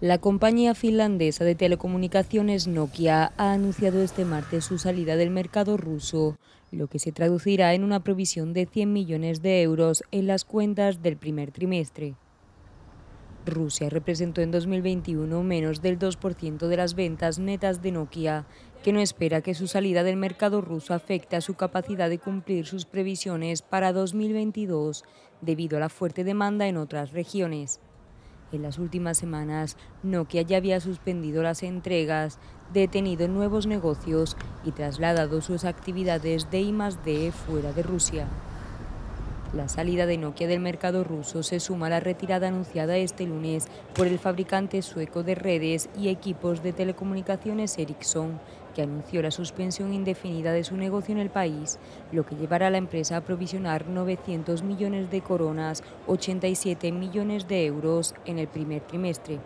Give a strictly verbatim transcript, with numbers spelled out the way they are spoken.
La compañía finlandesa de telecomunicaciones Nokia ha anunciado este martes su salida del mercado ruso, lo que se traducirá en una provisión de cien millones de euros en las cuentas del primer trimestre. Rusia representó en dos mil veintiuno menos del dos por ciento de las ventas netas de Nokia, que no espera que su salida del mercado ruso afecte a su capacidad de cumplir sus previsiones para dos mil veintidós, debido a la fuerte demanda en otras regiones. En las últimas semanas, Nokia ya había suspendido las entregas, detenido nuevos negocios y trasladado sus actividades de I más D fuera de Rusia. La salida de Nokia del mercado ruso se suma a la retirada anunciada este lunes por el fabricante sueco de redes y equipos de telecomunicaciones Ericsson, que anunció la suspensión indefinida de su negocio en el país, lo que llevará a la empresa a provisionar novecientos millones de coronas, ochenta y siete millones de euros en el primer trimestre.